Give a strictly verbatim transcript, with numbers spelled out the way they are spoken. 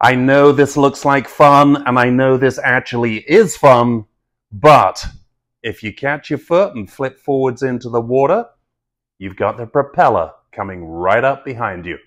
I know this looks like fun, and I know this actually is fun, but if you catch your foot and flip forwards into the water, you've got the propeller coming right up behind you.